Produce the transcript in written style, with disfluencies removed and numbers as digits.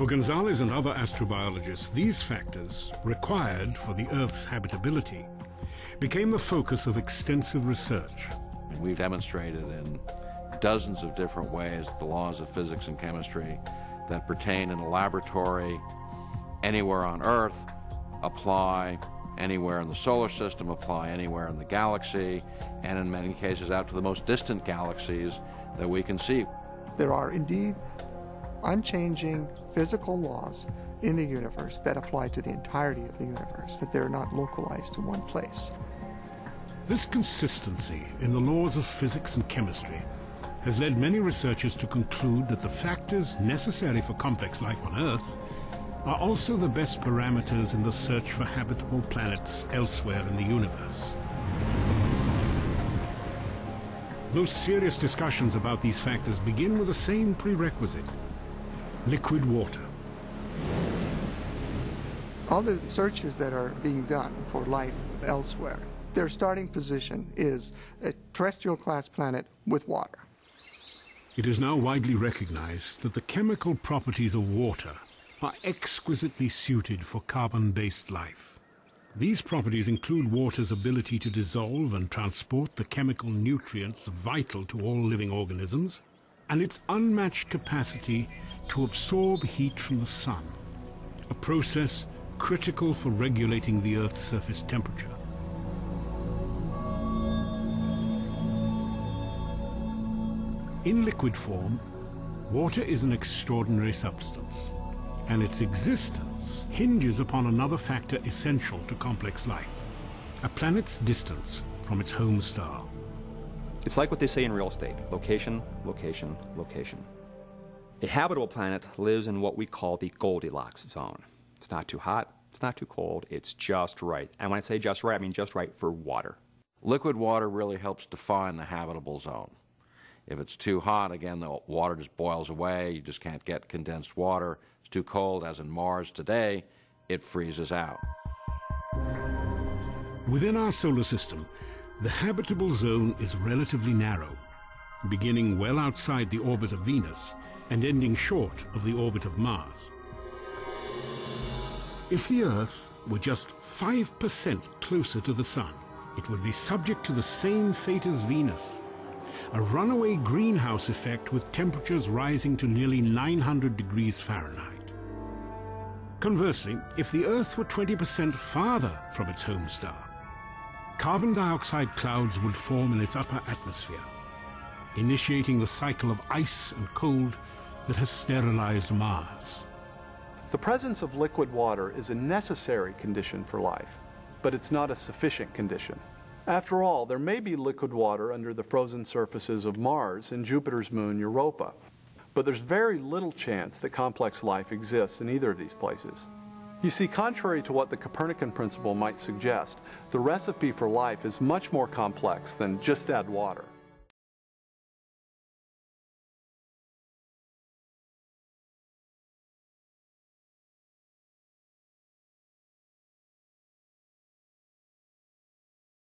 For Gonzalez and other astrobiologists, these factors, required for the Earth's habitability, became the focus of extensive research. We've demonstrated in dozens of different ways the laws of physics and chemistry that pertain in a laboratory anywhere on Earth apply anywhere in the solar system, apply anywhere in the galaxy, and in many cases out to the most distant galaxies that we can see. There are indeed unchanging physical laws in the universe that apply to the entirety of the universe, that they're not localized to one place. This consistency in the laws of physics and chemistry has led many researchers to conclude that the factors necessary for complex life on Earth are also the best parameters in the search for habitable planets elsewhere in the universe. Most serious discussions about these factors begin with the same prerequisite: liquid water. All the searches that are being done for life elsewhere, their starting position is a terrestrial class planet with water. It is now widely recognized that the chemical properties of water are exquisitely suited for carbon-based life. These properties include water's ability to dissolve and transport the chemical nutrients vital to all living organisms, and its unmatched capacity to absorb heat from the sun, a process critical for regulating the Earth's surface temperature. In liquid form, water is an extraordinary substance, and its existence hinges upon another factor essential to complex life: a planet's distance from its home star. It's like what they say in real estate: location, location, location. A habitable planet lives in what we call the Goldilocks zone. It's not too hot, it's not too cold, it's just right. And when I say just right, I mean just right for water. Liquid water really helps define the habitable zone. If it's too hot, again, the water just boils away, you just can't get condensed water. Too cold, as in Mars today, it freezes out. Within our solar system, the habitable zone is relatively narrow, beginning well outside the orbit of Venus and ending short of the orbit of Mars. If the Earth were just 5% closer to the Sun, it would be subject to the same fate as Venus: a runaway greenhouse effect with temperatures rising to nearly 900 degrees Fahrenheit. Conversely, if the Earth were 20% farther from its home star, carbon dioxide clouds would form in its upper atmosphere, initiating the cycle of ice and cold that has sterilized Mars. The presence of liquid water is a necessary condition for life, but it's not a sufficient condition. After all, there may be liquid water under the frozen surfaces of Mars and Jupiter's moon Europa, but there's very little chance that complex life exists in either of these places. You see, contrary to what the Copernican principle might suggest, the recipe for life is much more complex than just add water.